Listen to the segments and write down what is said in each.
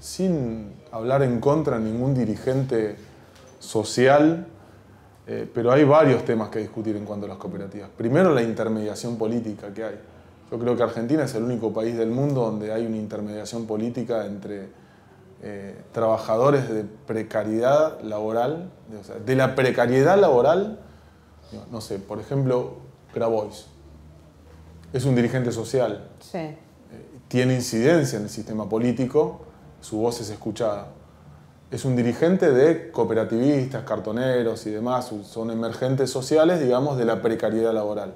sin hablar en contra de ningún dirigente social, pero hay varios temas que discutir en cuanto a las cooperativas. Primero, la intermediación política que hay. Yo creo que Argentina es el único país del mundo donde hay una intermediación política entre trabajadores de precariedad laboral, o sea, de la precariedad laboral, no sé, por ejemplo, Grabois. Es un dirigente social, sí. Tiene incidencia en el sistema político, su voz es escuchada. Es un dirigente de cooperativistas, cartoneros y demás, son emergentes sociales, digamos, de la precariedad laboral.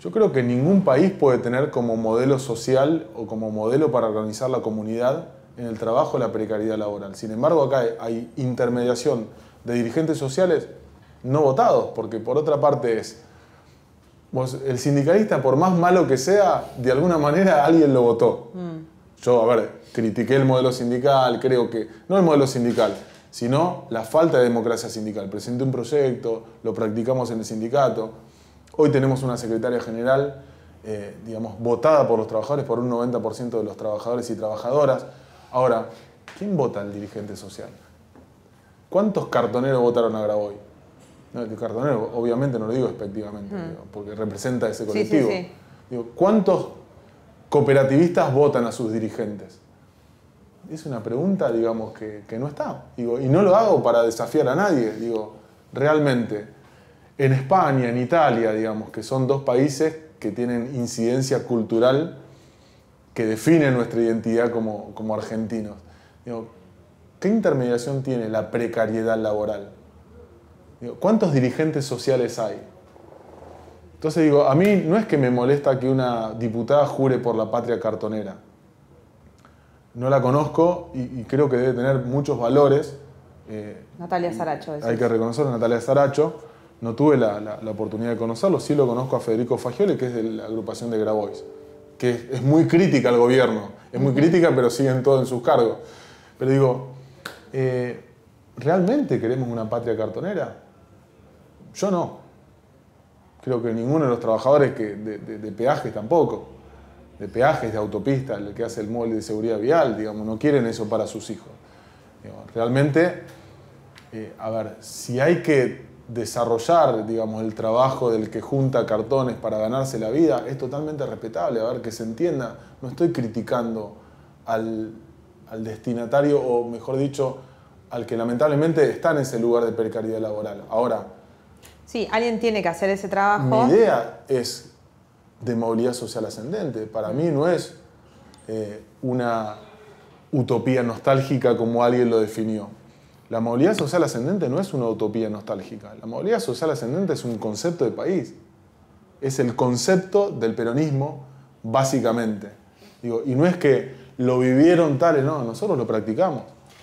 Yo creo que ningún país puede tener como modelo social o como modelo para organizar la comunidad en el trabajo la precariedad laboral. Sin embargo, acá hay intermediación de dirigentes sociales no votados, porque por otra parte es... el sindicalista, por más malo que sea, de alguna manera alguien lo votó. Yo, a ver, critiqué el modelo sindical, creo que... no el modelo sindical, sino la falta de democracia sindical. Presenté un proyecto, lo practicamos en el sindicato. Hoy tenemos una secretaria general, digamos, votada por los trabajadores, por un 90% de los trabajadores y trabajadoras. Ahora, ¿quién vota al dirigente social? ¿Cuántos cartoneros votaron a Grabois? No, el cartonero, obviamente no lo digo despectivamente, digo, porque representa ese colectivo. Sí, sí, sí. Digo, ¿cuántos cooperativistas votan a sus dirigentes? Es una pregunta, digamos, que no está. Digo, y no lo hago para desafiar a nadie. Digo, realmente, en España, en Italia, digamos, que son dos países que tienen incidencia cultural que define nuestra identidad como argentinos. Digo, ¿qué intermediación tiene la precariedad laboral? ¿Cuántos dirigentes sociales hay? Entonces digo, a mí no es que me molesta que una diputada jure por la patria cartonera. No la conozco y creo que debe tener muchos valores. Natalia Saracho. Hay que reconocer a Natalia Saracho. No tuve la oportunidad de conocerlo. Sí lo conozco a Federico Fagioli, que es de la agrupación de Grabois. Que es muy crítica al gobierno. Es muy crítica, pero siguen todos en sus cargos. Pero digo, ¿realmente queremos una patria cartonera? Yo no. Creo que ninguno de los trabajadores de peajes tampoco. De peajes, de autopistas, el que hace el molde de seguridad vial, digamos, no quieren eso para sus hijos. Realmente, a ver, si hay que desarrollar, digamos, el trabajo del que junta cartones para ganarse la vida, es totalmente respetable, a ver, que se entienda. No estoy criticando al destinatario, o mejor dicho, al que lamentablemente está en ese lugar de precariedad laboral. Ahora, sí, alguien tiene que hacer ese trabajo. Mi idea es de movilidad social ascendente. Para mí no es una utopía nostálgica como alguien lo definió. La movilidad social ascendente no es una utopía nostálgica. La movilidad social ascendente es un concepto de país. Es el concepto del peronismo, básicamente. Digo, y no es que lo vivieron tales, no, nosotros lo practicamos.